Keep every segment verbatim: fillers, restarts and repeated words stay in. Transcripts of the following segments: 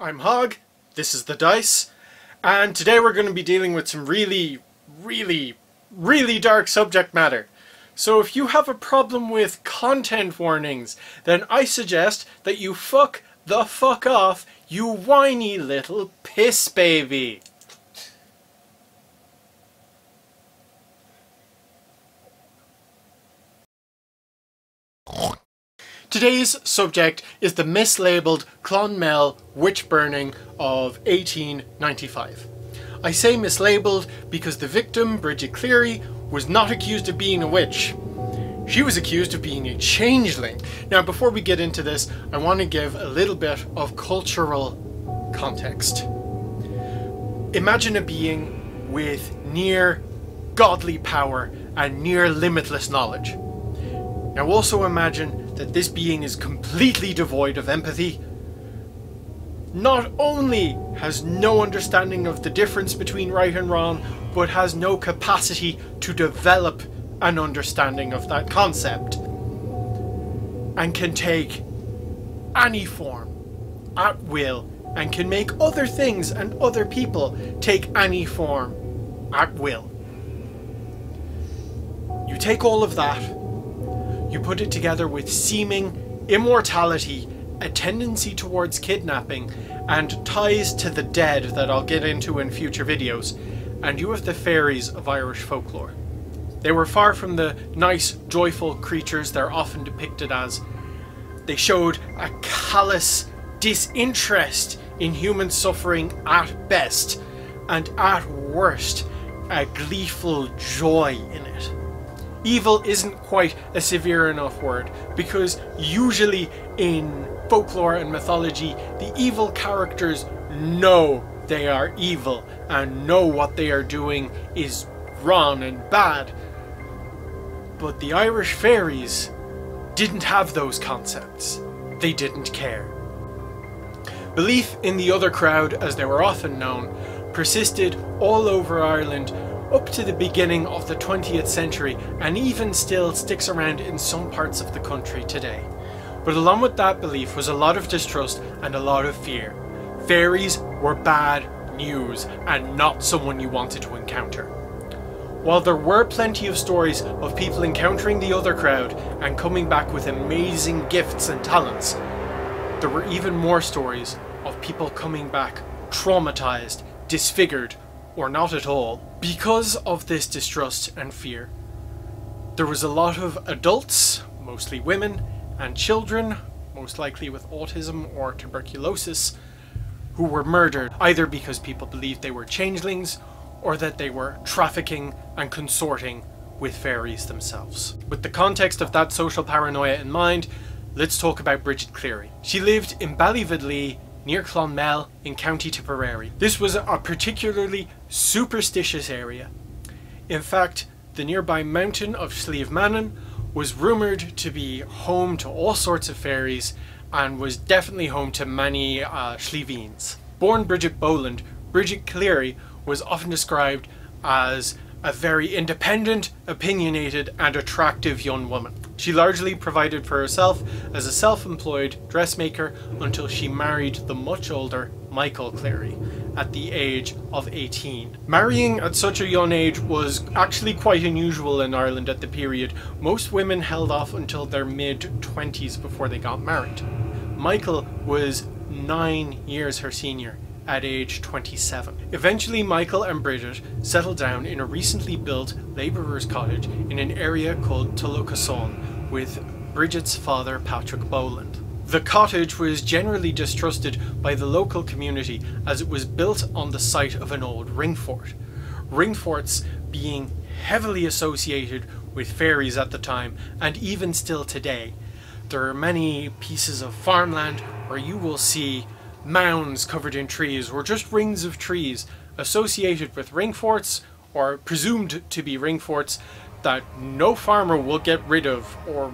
I'm Hog, this is The Dice, and today we're going to be dealing with some really, really, really dark subject matter. So if you have a problem with content warnings, then I suggest that you fuck the fuck off, you whiny little piss baby. Today's subject is the mislabelled Clonmel witch burning of eighteen ninety-five. I say mislabelled because the victim, Bridget Cleary, was not accused of being a witch. She was accused of being a changeling. Now, before we get into this, I want to give a little bit of cultural context. Imagine a being with near godly power and near limitless knowledge. Now also imagine that this being is completely devoid of empathy. Not only has no understanding of the difference between right and wrong, but has no capacity to develop an understanding of that concept. And can take any form at will, and can make other things and other people take any form at will. You take all of that, you put it together with seeming immortality, a tendency towards kidnapping, and ties to the dead that I'll get into in future videos, and you have the fairies of Irish folklore. They were far from the nice, joyful creatures they're often depicted as. They showed a callous disinterest in human suffering at best, and at worst, a gleeful joy in it. Evil isn't quite a severe enough word, because usually in folklore and mythology, the evil characters know they are evil and know what they are doing is wrong and bad. But the Irish fairies didn't have those concepts. They didn't care. Belief in the other crowd, as they were often known, persisted all over Ireland up to the beginning of the twentieth century, and even still sticks around in some parts of the country today. But along with that belief was a lot of distrust and a lot of fear. Fairies were bad news and not someone you wanted to encounter. While there were plenty of stories of people encountering the other crowd and coming back with amazing gifts and talents, there were even more stories of people coming back traumatized, disfigured, or not at all. Because of this distrust and fear, there was a lot of adults, mostly women, and children, most likely with autism or tuberculosis, who were murdered, either because people believed they were changelings, or that they were trafficking and consorting with fairies themselves. With the context of that social paranoia in mind, let's talk about Bridget Cleary. She lived in Ballyvadlea, near Clonmel in County Tipperary. This was a particularly superstitious area. In fact, the nearby mountain of Slievenamon was rumoured to be home to all sorts of fairies and was definitely home to many uh, Schlieveens. Born Bridget Boland, Bridget Cleary was often described as a very independent, opinionated and attractive young woman. She largely provided for herself as a self-employed dressmaker until she married the much older Michael Cleary at the age of eighteen. Marrying at such a young age was actually quite unusual in Ireland at the period. Most women held off until their mid twenties before they got married. Michael was nine years her senior at age twenty-seven. Eventually, Michael and Bridget settled down in a recently built labourer's cottage in an area called Tullaghcussaun with Bridget's father, Patrick Boland. The cottage was generally distrusted by the local community as it was built on the site of an old ringfort. Ringforts being heavily associated with fairies at the time, and even still today. There are many pieces of farmland where you will see mounds covered in trees, or just rings of trees associated with ringforts, or presumed to be ringforts, that no farmer will get rid of or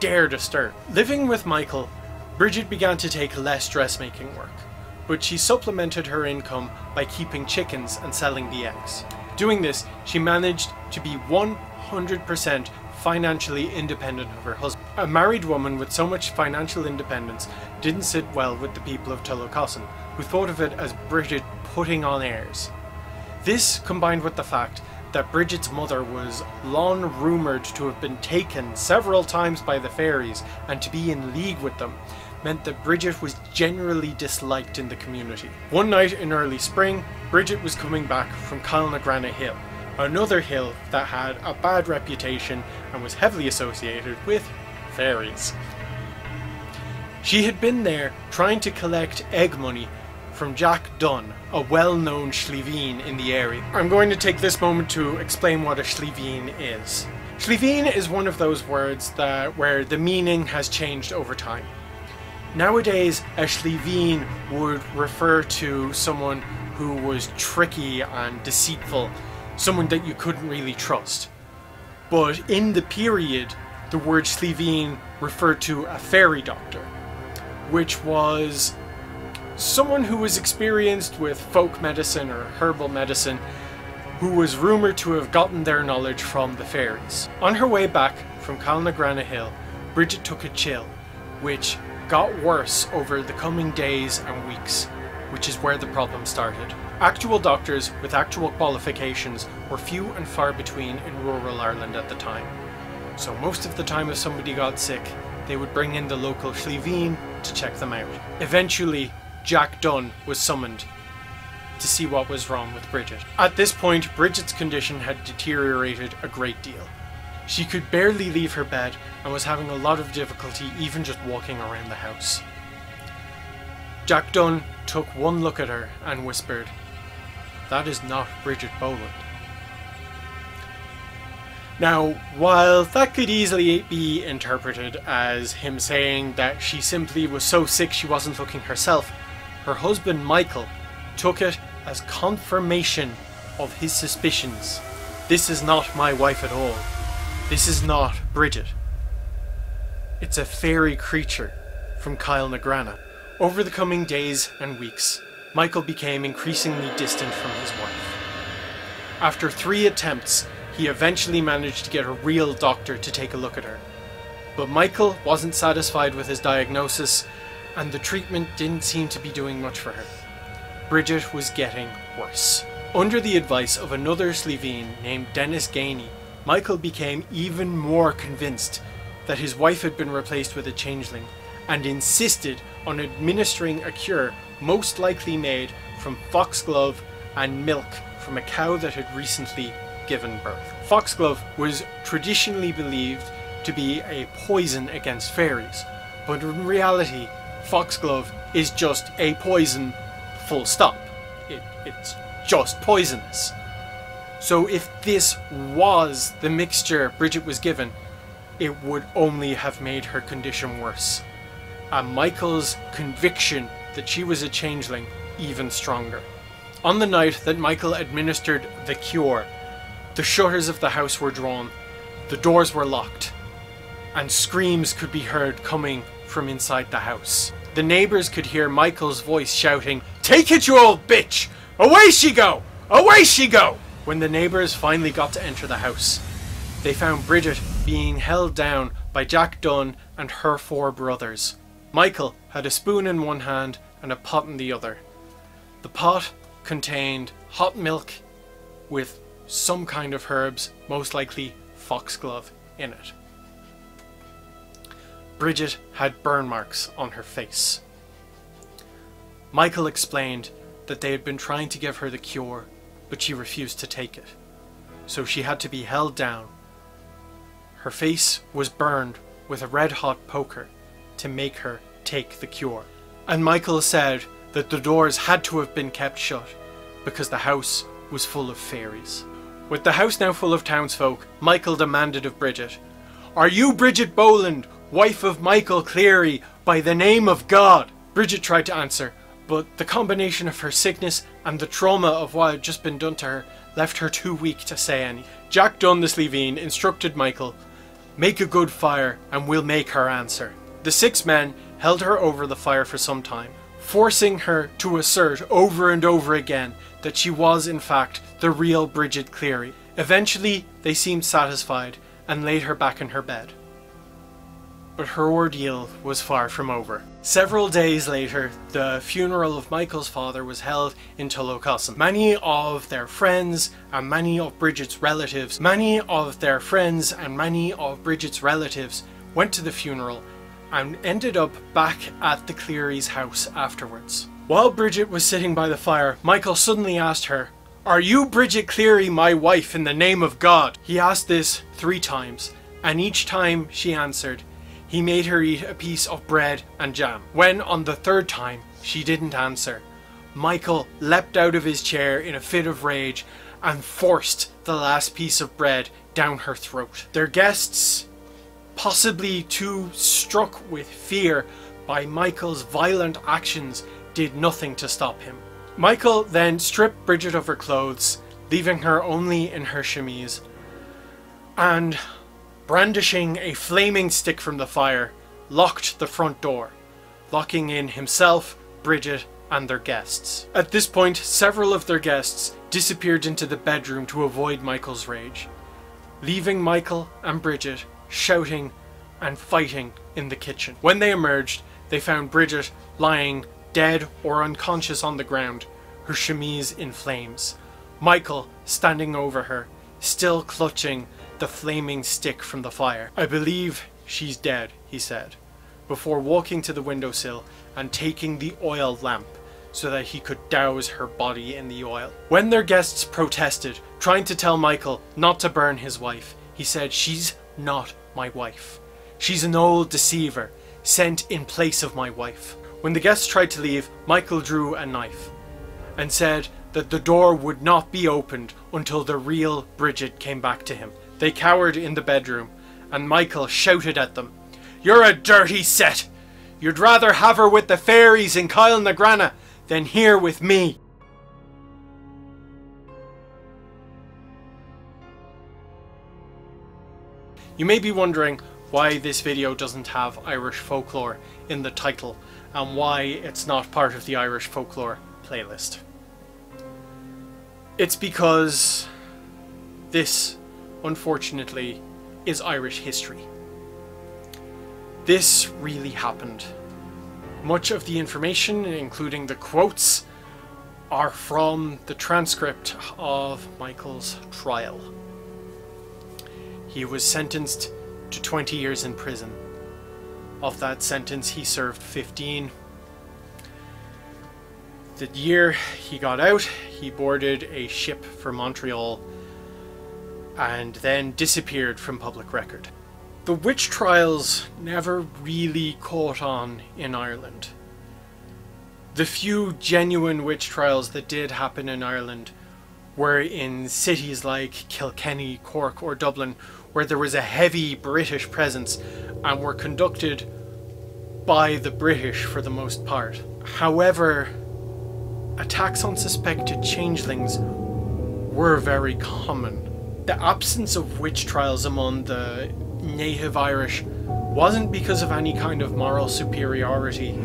dare disturb. Living with Michael, Bridget began to take less dressmaking work, but she supplemented her income by keeping chickens and selling the eggs. Doing this, she managed to be one hundred percent financially independent of her husband. A married woman with so much financial independence didn't sit well with the people of Tullaghcussaun, who thought of it as Bridget putting on airs. This, combined with the fact that Bridget's mother was long rumoured to have been taken several times by the fairies and to be in league with them, meant that Bridget was generally disliked in the community. One night in early spring, Bridget was coming back from Kylenagranagh Hill, another hill that had a bad reputation and was heavily associated with fairies. She had been there trying to collect egg money from Jack Dunn, a well-known Schlieveen in the area. I'm going to take this moment to explain what a Schlieveen is. Schlieveen is one of those words that where the meaning has changed over time. Nowadays, a Schlieveen would refer to someone who was tricky and deceitful, someone that you couldn't really trust. But in the period, the word Schlieveen referred to a fairy doctor, which was someone who was experienced with folk medicine or herbal medicine, who was rumoured to have gotten their knowledge from the fairies. On her way back from Kylenagranagh Hill, Bridget took a chill, which got worse over the coming days and weeks, which is where the problem started. Actual doctors with actual qualifications were few and far between in rural Ireland at the time. So most of the time if somebody got sick, they would bring in the local Schlieveen to check them out. Eventually, Jack Dunn was summoned to see what was wrong with Bridget. At this point, Bridget's condition had deteriorated a great deal. She could barely leave her bed and was having a lot of difficulty even just walking around the house. Jack Dunn took one look at her and whispered, "That is not Bridget Boland." Now, while that could easily be interpreted as him saying that she simply was so sick she wasn't looking herself, her husband Michael took it as confirmation of his suspicions. "This is not my wife at all. This is not Bridget. It's a fairy creature from Kylenagranagh." Over the coming days and weeks, Michael became increasingly distant from his wife. After three attempts, he eventually managed to get a real doctor to take a look at her. But Michael wasn't satisfied with his diagnosis, and the treatment didn't seem to be doing much for her. Bridget was getting worse. Under the advice of another Schlieveen named Denis Ganey, Michael became even more convinced that his wife had been replaced with a changeling, and insisted on administering a cure most likely made from foxglove and milk from a cow that had recently given birth. Foxglove was traditionally believed to be a poison against fairies, but in reality, foxglove is just a poison, full stop. It, it's just poisonous. So if this was the mixture Bridget was given, it would only have made her condition worse, and Michael's conviction that she was a changeling even stronger. On the night that Michael administered the cure, the shutters of the house were drawn, the doors were locked, and screams could be heard coming from inside the house. The neighbours could hear Michael's voice shouting, "Take it, you old bitch! Away she go! Away she go!" When the neighbours finally got to enter the house, they found Bridget being held down by Jack Dunn and her four brothers. Michael had a spoon in one hand and a pot in the other. The pot contained hot milk with some kind of herbs, most likely foxglove, in it. Bridget had burn marks on her face. Michael explained that they had been trying to give her the cure, but she refused to take it, so she had to be held down. Her face was burned with a red-hot poker to make her take the cure. And Michael said that the doors had to have been kept shut because the house was full of fairies. With the house now full of townsfolk, Michael demanded of Bridget, "Are you Bridget Boland, wife of Michael Cleary, by the name of God?" Bridget tried to answer, but the combination of her sickness and the trauma of what had just been done to her left her too weak to say anything. Jack Dunn the Schlieveen instructed Michael, "Make a good fire and we'll make her answer." The six men held her over the fire for some time, forcing her to assert over and over again that she was in fact the real Bridget Cleary. Eventually they seemed satisfied and laid her back in her bed. But her ordeal was far from over. Several days later, the funeral of Michael's father was held in Tullaghcussaun. Many of their friends and many of Bridget's relatives, many of their friends and many of Bridget's relatives went to the funeral and ended up back at the Cleary's house afterwards. While Bridget was sitting by the fire, Michael suddenly asked her, "Are you Bridget Cleary, my wife, in the name of God?" He asked this three times, and each time she answered, he made her eat a piece of bread and jam. When on the third time she didn't answer, Michael leapt out of his chair in a fit of rage and forced the last piece of bread down her throat. Their guests, possibly too struck with fear by Michael's violent actions, did nothing to stop him. Michael then stripped Bridget of her clothes, leaving her only in her chemise, and, brandishing a flaming stick from the fire, locked the front door, locking in himself, Bridget, and their guests. At this point, several of their guests disappeared into the bedroom to avoid Michael's rage, leaving Michael and Bridget shouting and fighting in the kitchen. When they emerged, they found Bridget lying dead or unconscious on the ground, her chemise in flames, Michael standing over her, still clutching the flaming stick from the fire. "I believe she's dead," he said, before walking to the windowsill and taking the oil lamp so that he could douse her body in the oil. When their guests protested, trying to tell Michael not to burn his wife, he said, "She's not my wife. She's an old deceiver, sent in place of my wife." When the guests tried to leave, Michael drew a knife and said that the door would not be opened until the real Bridget came back to him. They cowered in the bedroom, and Michael shouted at them, "You're a dirty set! You'd rather have her with the fairies in Kylenagranagh than here with me!" You may be wondering why this video doesn't have Irish folklore in the title, and why it's not part of the Irish folklore playlist. It's because this, unfortunately, is Irish history. This really happened. Much of the information, including the quotes, are from the transcript of Michael's trial. He was sentenced to twenty years in prison. Of that sentence, he served fifteen. The year he got out, he boarded a ship for Montreal and then disappeared from public record. The witch trials never really caught on in Ireland. The few genuine witch trials that did happen in Ireland were in cities like Kilkenny, Cork or Dublin, where there was a heavy British presence and were conducted by the British for the most part. However, attacks on suspected changelings were very common. The absence of witch trials among the native Irish wasn't because of any kind of moral superiority.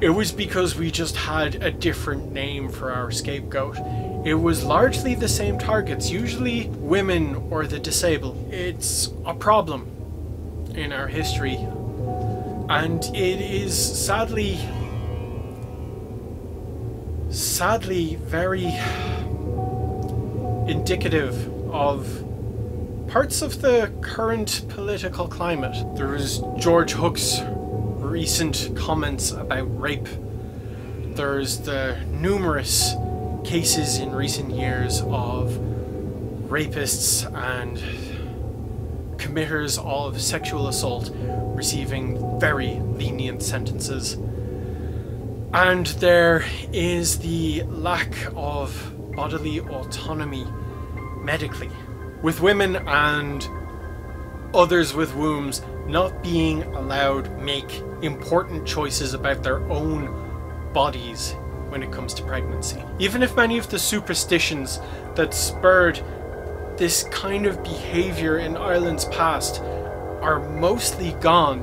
It was because we just had a different name for our scapegoat. It was largely the same targets, usually women or the disabled. It's a problem in our history, and it is sadly, sadly very indicative of parts of the current political climate. There is George Hook's recent comments about rape. There's the numerous cases in recent years of rapists and committers of sexual assault receiving very lenient sentences. And there is the lack of bodily autonomy medically, with women and others with wombs not being allowed make important choices about their own bodies when it comes to pregnancy. Even if many of the superstitions that spurred this kind of behavior in Ireland's past are mostly gone,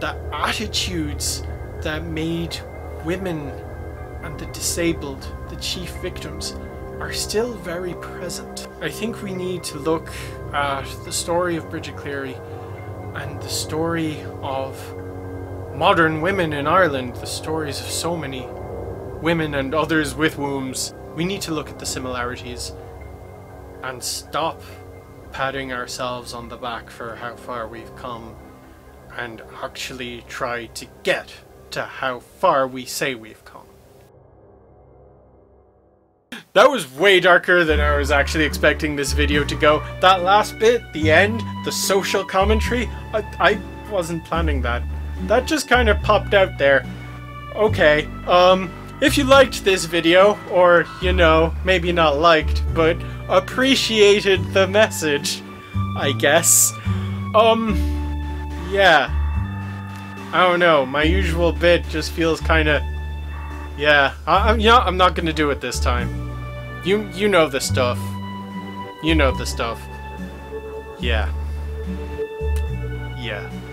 the attitudes that made women and the disabled the chief victims are still very present. I think we need to look at the story of Bridget Cleary and the story of modern women in Ireland, the stories of so many women and others with wombs. We need to look at the similarities and stop patting ourselves on the back for how far we've come and actually try to get to how far we say we've come. That was way darker than I was actually expecting this video to go. That last bit, the end, the social commentary, I, I wasn't planning that. That just kind of popped out there. Okay, um, if you liked this video, or, you know, maybe not liked, but appreciated the message, I guess. Um, yeah. I don't know, my usual bit just feels kind of... Yeah, I, I'm, yeah, I'm not gonna do it this time. You, you know the stuff. You know the stuff. Yeah. Yeah.